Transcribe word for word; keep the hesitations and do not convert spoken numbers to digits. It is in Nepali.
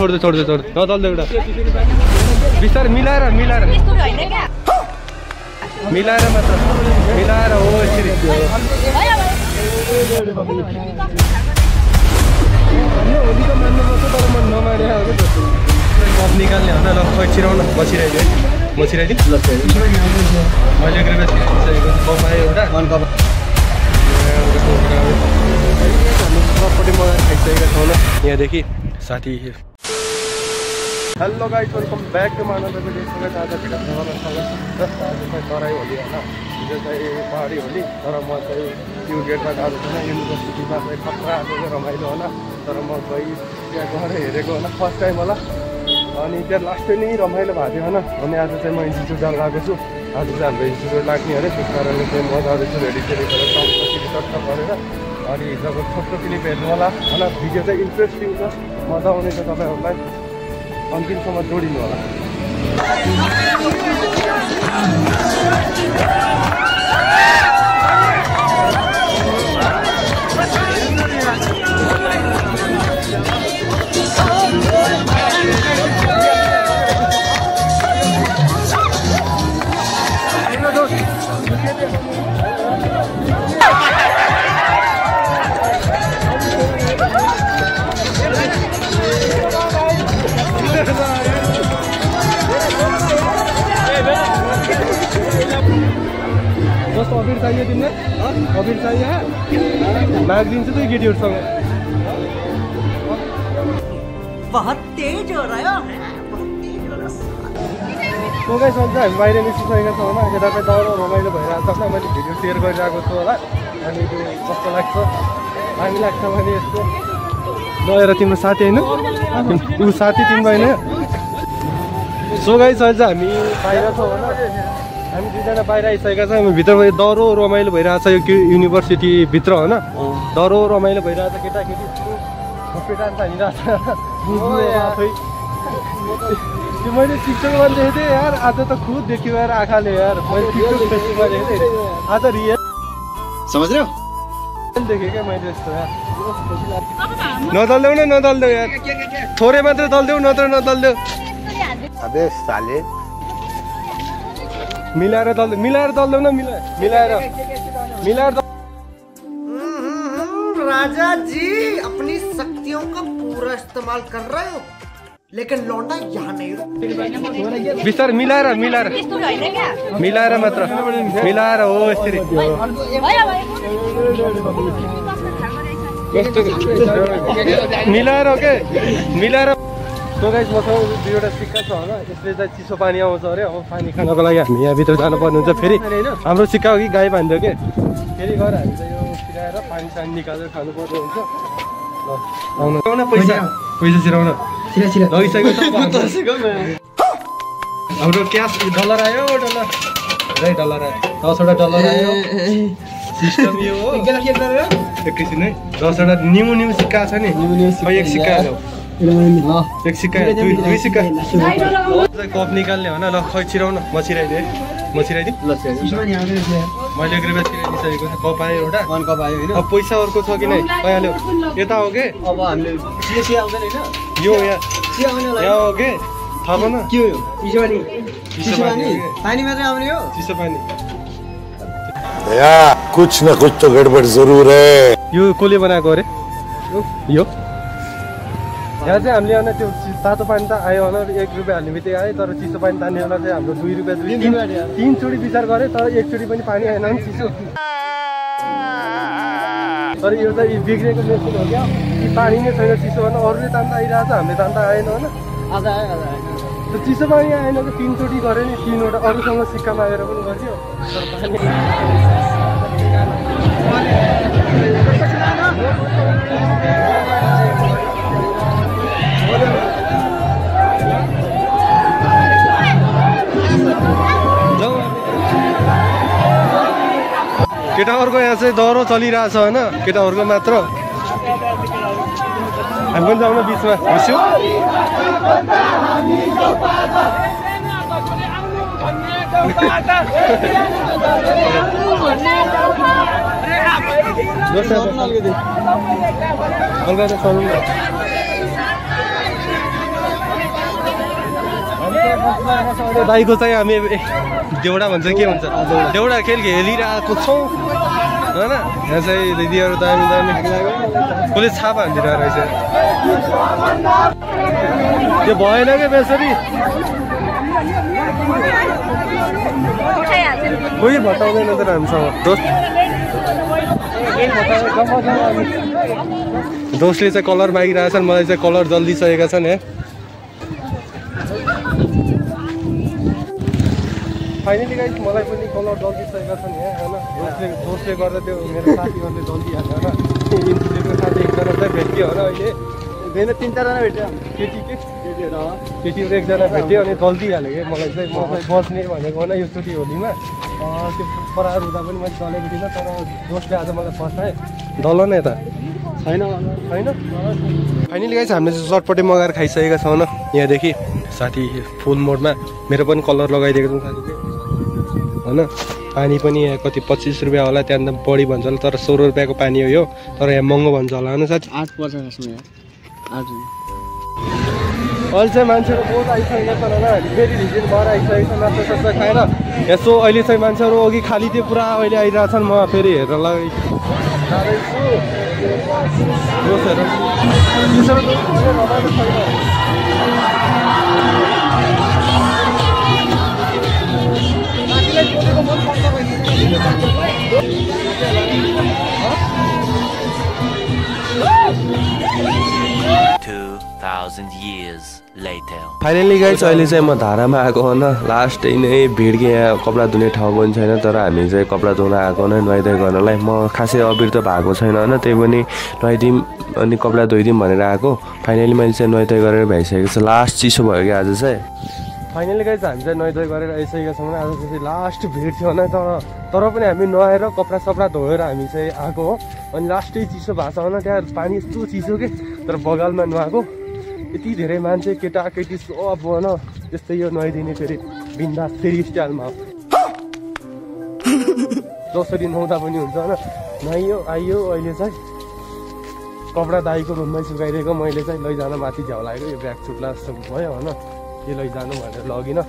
छोड़ दे छोड़ दे छोड़ दे न दल दे एउटा बिस्तारै मिलाएर मिलाएर मिलाएर मात्र मिलाएर हो यसरी ओलीको मान्नु पर्छ तर म नमाने हो के जस्तो कप निकाल्ने हुँदा ल खिचिराउ न बसिराइदि है म छिराइदि ल मैले ग्रेभेस छिराइसकेको कप आयो एउटा वन कप प्रॉपर्टी म खाइसकेको छु ल यहाँ देखि साथी। Hello guys welcome back to Manav video स्वागत आज भिडियो में स्वागत है। आज मैं तराई होली है जो चाहिए पहाड़ी होली तर म चाहिँ त्यो गेटमा गएको छैन युनिभर्सिटीमा चाहिँ खतरा आएको रमाइलो होला तर म गई त्यहाँ गएर हेरेको होला फर्स्ट टाइम होला अनि त्यहाँ लास्ट नै रमाइलो भएको थियो हैन अनि आज चाहिँ म इन्स्टिच्युट जान लागेको छु। आज चाहिँ हाम्रो इन्स्टिच्युट लाग्ने अरे त्यस कारणले चाहिँ म आज चाहिँ रेडी गरेर सबैले चर्चा गरेर अनि जब छोटो क्लिप हेर्नु होला हैन भिडियो चाहिँ इन्ट्रेस्टिङ छ मजा आउने छ तपाईहरुलाई अन्तिमसम्म जोडिनु होला। बस अबिर चाहिए तिमीलाई अबिर चाहिए मागिदिन्छु त केटीहरुसँग बहुत तेज हो रहा है बहुत तेज हो रहा है। तो गाइस आज हामी बाहिर निस्किसकेका छौं हैन यतापे दौडो रमाइलो भइरहेको छ मैले भिडियो शेयर गरिरहेको छु होला अनि त्यो कस्तो लाग्छ हामी लाग्छ भने यस्तो गएर तिम्रो साथी हैन उ साथी तिम्रो हैन। सो गाइस आज हामी बाहिर छौं हैन हामी दुईजना बाहिर आइसकेका छौं हामी भित्र डरो रमाइलो भइरहेछ यो युनिभर्सिटी भित्र हैन डरो रमाइलो भइरहेछ केटाकेटी खोपे डान्स हालिरहेछ त्यो मैले टिकटक मा देखेको थिएँ यार आज त खुद देखियो यार आँखाले यार मैले टिकटक फेसबुकमा देखेको थिएँ आज रियल समझ्यौ देखेकै मैले यस्तो यार नदल्देऊ न नदल्देऊ यार थोरै मात्र दल्देऊ नत्र नदल्देऊ अबे साले मिलाएर दल्दै मिलाएर दल्दैन मिला मिलाएर मिलाएर राजा जी अपनी शक्तियों का पूरा इस्तेमाल कर रहे हो लेकिन लौंडा यहाँ नहीं बिस्तार मिलाएर मिलाएर मिलाएर मात्र मिलाएर हो यसरी मिलाएर ओके मिलाएर। तो गाइस म दुईवटा सिक्का छ होला यसले चाहिँ चिसो पानी आउँछ अरे अब पानी खानको लागि हामी यहाँ भित्र जानुपर्ने हुन्छ फेरि हाम्रो सिक्का हो कि गाई बाँध्यो के फेरि गएर हामी चाहिँ यो फिराएर पानी सानी निकालेर खानुपर्ने हुन्छ। आउन आउन पैसा पैसा छिराउन छिरा छिरा लगिसक्यो त तसेको हाम्रो क्याश डलर आयो डलर रे डलर आयो दसवटा डलर आयो सिस्टम यो हो एकैछिन है दसवटा न्यू न्यू सिक्का छ नि न्यू न्यू सिक्का एक सिक्का हो एक सिक्का दुई दुई सिक्का कप निकाल्ने हो ल खै छिराउन म छिराइदि है म छिराइदि ल मैले ग्रेभेस छिराइदिसकेको छु कप आयो एउटा वन कप आयो हैन अब पैसा अर्को छ कि नै पाइहाल्यो यता हो के अब हामीले चिया आउँदैन हैन यो यहाँ चिया आउने लाग्यो हो के थाहा भएन के हो चिसोपानी चिसोपानी पानी मात्र आउने हो चिसोपानी या कुछ न कुछ तो गडबड जरुर है। यो कोले बनाएको अरे यो यहाँ चाहिँ हामीले होइन त्यो तातो पानी त आयो होला एक रुपियाँ हाल्ने बित्तिकै आयो तर चिसो पानी तान्ने होला चाहिँ हाम्रो दुई रुपियाँ तिन चोटि विचार गरेँ तर एकचोटि पनि पानी आएन नि चिसो तर यो चाहिँ बिग्रेको मेसिन हो क्या कि पानी नै छैन चिसो भने अरूले तान्दा आइरहेको छ हामीले तान्दा आएन होइन आज आयो आज आएन त्यो चिसो पानी आएन कि तिनचोटि गऱ्यो नि तिनवटा अरूसँग सिक्का मागेर पनि गर्थ्यो तर पानी केटाहरुको यहाँ चाहिँ डरो चलिरहेछ हैन केटाहरुको मात्र हामी पनि जाउँ न बीचमा बस्यौ भाई को चाहिँ हामी देउडा भन्छ के भन्छ देउडा खेल खेलिरहेको छौ हैन यहाँ चाहिँ दिदीहरु दामी दामी कोले छापा हान्दिरा रहेछ त्यो भएन के बेसरी कोही बताउँदैन त हामीसँग दोस्त दोस्तले चाहिँ कलर मागिरहेछन् मलाई चाहिँ कलर जल्दी चाहिएका छन् है फाइनली गाइस मलाई पनि कलर जल्दी चाहिएको छ नि हैन दोस्ले दोस्ले गर्दा त्यो मेरो साथीहरुले जल्दी हाल्छ हैन इन्सिडेन्टको साथी एकजना चाहिँ भेट्यो होला अहिले धेरै तीन चार जना भेट्यो केटी के केटीहरु हो केटीहरु एकजना भेट्यो अनि जल्दी हाल्यो के मलाई चाहिँ मलाई बस्ने भनेको होला यो चोटी होलीमा त्यो पराहरु हुँदा पनि मैले चलेको थिएन तर दोस्ले आज मलाई फसाए डल्लो न यता हैन हैन फाइनली गाइस हामीले चटपटे मगाएर खाइसकेका छौं न यहाँ देखि साथी फुल मोडमा मेरो पनि कलर लगाइदिएको छु हैन पानी पनि यहाँ कति पच्चीस रुपैयाँ होला त्यहाँ बढी भन्छ होला तर सोह्र रुपैयाँको पानी हो यो तर यहाँ महँगो भन्छ होला हैन साथी आठ पर्छ यसमा आठ अहिले चाहिँ मान्छेहरु बहुत आइसकेको छ हैन फेरि भिजिट भएर आइसकेको छ नास्ता सस्ता खाएर यसो अहिले चाहिँ मान्छेहरु अघि खाली थियो पुरा अहिले आइराछन् म फेरि हेर्न लाग्यो two thousand years later finally guys अहिले चाहिँ म धारामा आएको हो न लास्ट डे नै भिड के यहाँ कपडा धुने ठाउँ पनि छैन तर हामी चाहिँ कपडा धुन आएको न नुहाइधुवाइ गर्नलाई म खासै अबिर त भएको छैन हैन त्यही पनि नुहाइदिउँ अनि कपडा धोइदिउँ भनेर आएको फाइनली मैले चाहिँ नुहाइधुवाइ गरेर भइसकेको छ लास्ट चिसो भयो कि आज चाहिँ फाइनली गाइस हामी चाहिँ नुहाइधुवाइ गरेर आइसकेका छौँ आज चाहिँ लास्ट भिड थियो होइन तर तर पनि हामी नुहाएर कपडा सपडा धोएर हामी चाहिँ आएको हो अनि लास्टै चिसो भएको छ होइन त्यहाँ पानी यस्तो चिसो के तर बगालमा नुहाएको यति धेरै मान्छे केटाकेटी सब होइन त्यस्तै यो नुहाइदिने फेरि बिन्दास फेरि स्टाइलमा जसरी नुहाउँदा पनि हुन्छ होइन नुहाइयो आइयो अहिले चाहिँ कपडा दाइको रुममै सुकाइदिएको मैले चाहिँ लैजान माथि झ्याउ लागेको यो ब्याग छुट्ला जस्तो भयो होइन के लैजानु भनेर लगिन